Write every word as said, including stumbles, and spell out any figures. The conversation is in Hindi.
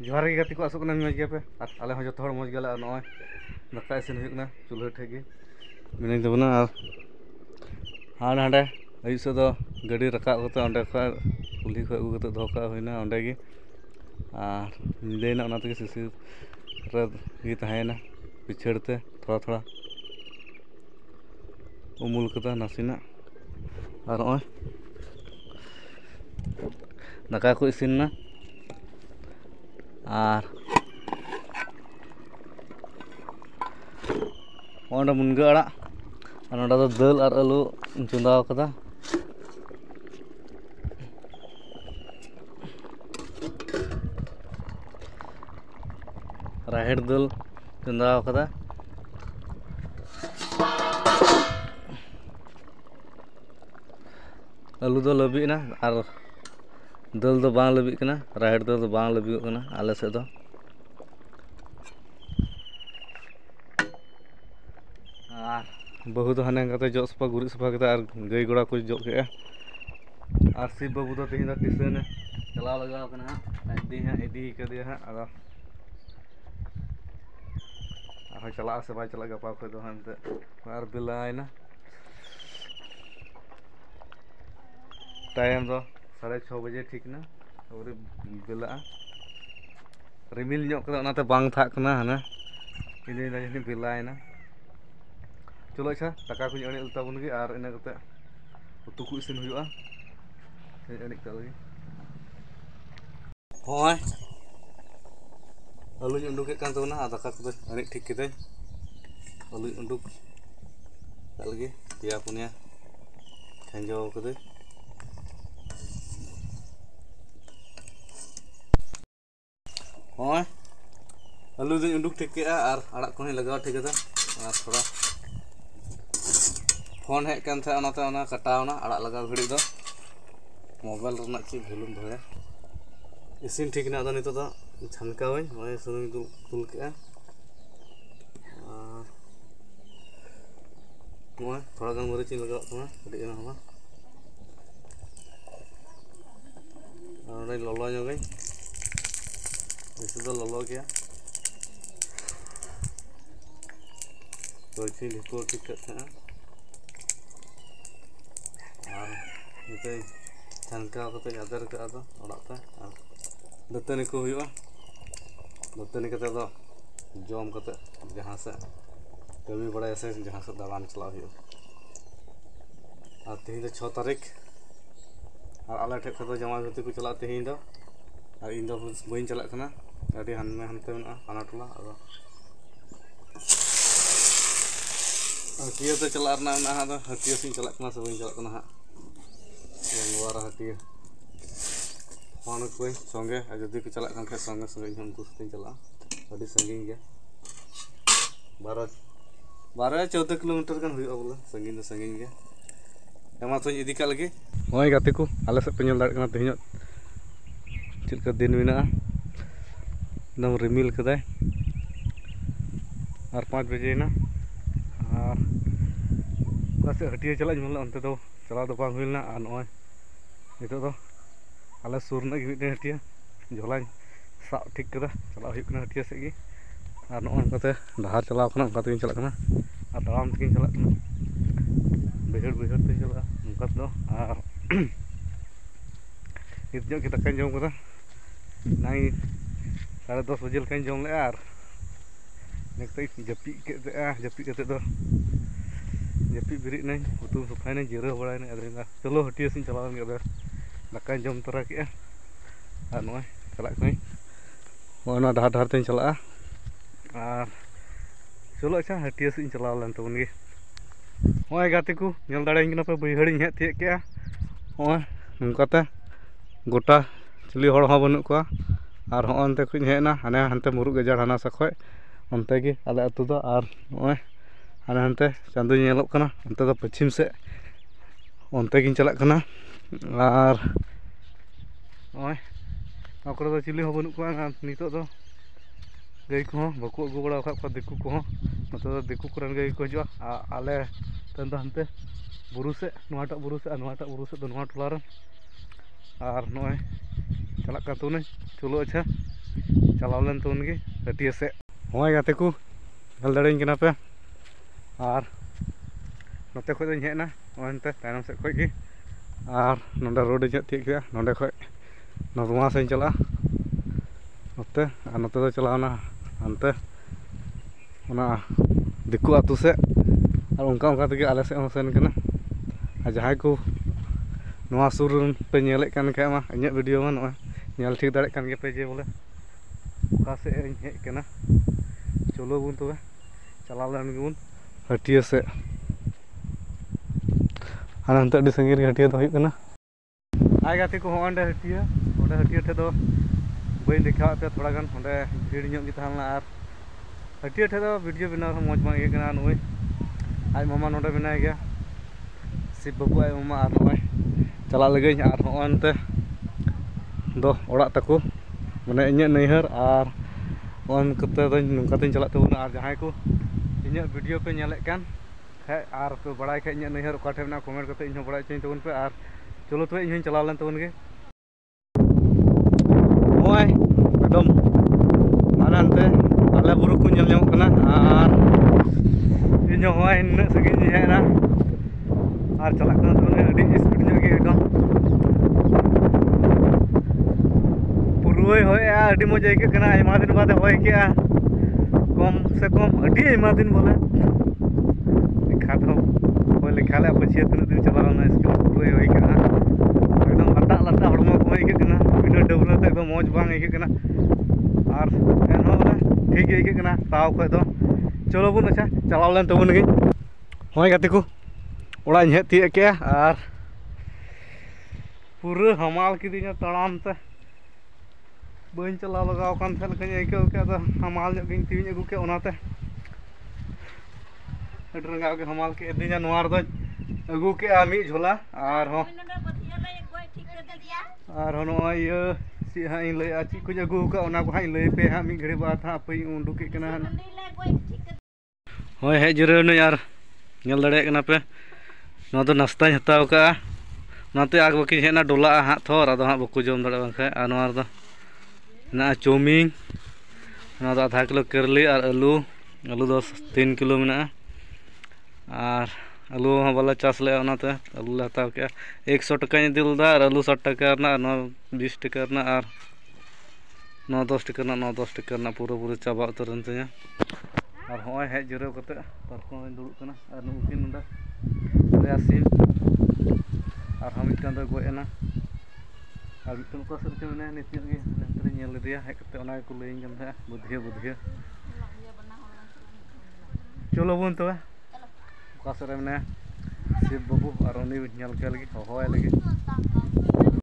जोहार गति को आसों मजगे आले जो मजगे नॉय दाका इसीन चूल्हा ठेगे मेन तबना हाँ हाँ आयु सद गाड़ी रखा कुली अगू दोना निदेना शिशिर पिछड़ते थोड़ा थोड़ा उमुल का नासेना और नॉय दाका को इसीना और और मुनगा आड़ा और ना दाल और आलू चुंदा कदा राहेड़ दाल चुंदा कदा आलू दो लबीना और दल दो बांग लबी कना राहेड़ दल दो बांग लबी कना आले से दो आर बहु दो हने कते जो सफा गुरी सफा कते आर गई गोड़ा कुछ जो के आर शिव बाबू दो तेहिं दा किसन चला लगा कना इदी है इदी ही कर दिया है आर आर चला से भाई चला गपा को दो हम ते आर बिलाय ना टाइम दो साढ़े छः बजे ठीक ना और बिला रिमिल नाते बांग था कना हना इन बिलायना चलो अच्छा दाका को अड़े उल्ताबन गे और इन उतु को इसीन अड़े तलगे हाँ आलू उंडुक दाका को अड़े ठीक कदम आलू उंडुक तलगे पे पुनिया खेजो कदम हाँ आलू दिन उंडुक ठीक और आड़ा को लगा ठीक और थोड़ा फोन हेज कटावना आड़ा लगा घड़ी दो मोबाइल ची भूलूम दया इसीन ठीक ना नित छनकावी हमें सुन तुल के थोड़ा गान मरीच लगा ललो जोगे जैसे तो ललो गया रोची ढिको ठीक करते हैं और इतने छनका को गादर का तो अड़ाते दतनी को दतनी कते तो जम कते जहाँ से कमी बड़ा से जहाँ से दाड़ान चलाव और तेहन दो छः तारीख और आले ठेक तो जमा भूति को चला तेहन दो और इन बी चलना हानमे हानते हाना टोला हटियाते चलना हटिया से चलना से बी चलना हाँ गंगवार हटिया फोन को संगे और जदि को चलना खान संगे संगे इन उनको चलना संगी गया बारह बारह चौदह किलोमीटर गान बोले संगी संगी गया एम तो इदी का लगे हमें गति को आले सब पे तेज चलका दिन में रिमिल कदाय और पाँच बजेना और से हटिया चलाज मिले अंत चलाव तो होना और नॉय नितो आले सूर मिट्टे हटिया झोला सा ठीक कर चलना हटिया से और नाते डहार चलावना और दाड़ाम तक चलना बैहड़ बैहड़ तीन चलना और नितजों की दाका जम कदा नाई साढ़े दस बजे लेकिन जम ले जपीद जपीद जपीद बेरना उतु सफायना जिरा बड़ा चलो हटिया से चलावन दाका जम तरा के चलना डहार डहार तीन चलना और चलो अच्छा हटिया से चलावन तबन गे हाँ गाते को दाड़े बैहड़ी हे तीय के हाँ नौकाते गोटा चिली बनू को और हाँ अंत खुद हेना हाने हानते मुरुक गजार हाना सा खो अंतगे आले अतु दो और नॉय हाने हानते चांदो नेलोग कना अंत दो पश्चिम से अंतगे चलक कना और नॉय नकरे दो चिली हो बनू को नितो दो गई को बाको अगु बड़ा का दिकू को नते दो दिकू करन गई को जो आले तन दो हानते बुरु से नोटा बुरु से नोटा बुरु से दो नोटा टोला और नॉय चलना चलो अच्छा ᱪᱟᱞᱟᱣ ᱞᱮᱱ ᱛᱚ ᱩᱱᱜᱮ ᱴᱟᱹᱴᱤᱭᱟᱹ ᱥᱮ ᱦᱚᱸᱜᱼᱚᱭ ᱜᱟᱛᱮ ᱠᱚ ᱧᱮᱞ ᱫᱟᱲᱮᱭᱟᱹᱧ ᱠᱟᱱᱟ ᱯᱮ ᱟᱨ ᱱᱚᱛᱮ ᱠᱷᱚᱡ ᱫᱚᱧ ᱦᱮᱡ ᱮᱱᱟ ᱚᱱᱛᱮ ᱛᱟᱭᱱᱚᱢ ᱥᱮᱫ ᱠᱷᱚᱡ ᱜᱮ और नोडे रोड हज तीन नोडे खो नरवा से चला नोते नोते चलावना हानते दिकू आतु से उनका उनका तक आले सेन सेन जहाँ को सूर पे नेले कान मा इन भिडियो में नल ठीक दागे जे बोले अका से हेना चलो बन तब चला बन हटिया से हाँ हंत संगीन हटिया तो आय गाते को हटिया हटिया हटिया ठे बी देखा पे थोड़ा गान भीड़े तहलना और हटिया ठे भिडियो बनाव मज़ बना इकना नई आज मामा ना बना गया शिव बाबू आज मामा और ना चला लगे और हनते तको मैं इन नैहर और नौते नौकाते चला और जहाँ को इन भिडियो पे नेलेकान है और पे बड़ा खे इन नैहर अकाठे में कमेंट करते इन बड़ा चेन तबन पे और चलो तब इन चलाव लेन तबन एकदम हानते आले बुरु को इन इन संगी हेना और चलना तबन स्पीड एकदम पुरुए होए मज़ आयमा दिन बाद होए कम से कम अभी आयमा दिन बोले खाद हो लेखा ले पछिया तीन दिन चलाना इसके पूरे एकदम लटा लटा हड़म को आयकना बिना डबल तक मज़ बंग आयकना और एनह बोले ठीक आयकना ताव खो चलो बन अच्छा चलाव लेन तबन गे हमें गति को ओड़ाई हेज तीय के और पूरा हमाल कि तड़ाम से बन चलाव लगावान आयके हमाल तीन अगू के रंगाव के हमाल के दिना नोआर द अगु के आमी झोला और हो और हो नय सि हाय लय आची कुछ अगु का ओना को हाय लय पे हामी घड़ी बात हा पई उंडु के कना होय हे जुरे न यार नेल दड़े कना पे न तो नाश्ता हताव का नाते आग बकी हेना डोला हा थोर आदो हा बकु जोम दड़े बंखा आ नोआर द ना चौमिन ना तो आधा किलो करली और आलू आलू दो तीन किलो मेना और आलू हाँ बाला चाष ले आलू ले हताव के एक सौ टका दिलदा और आलू साठ टका बीस टका और नौ दस टका नौ दस टका पूरा पूरा चाबा उतरन तीन और हमें हेज जुड़ाव दुड़बना और नुकिन ना सीम और हम मिटन गजना और मिटन को सब मेना नितिन हेना को लैन बुधिया बुधिया चलो बन तब शिव बाबू और उन्नी लगे हवाए लगे।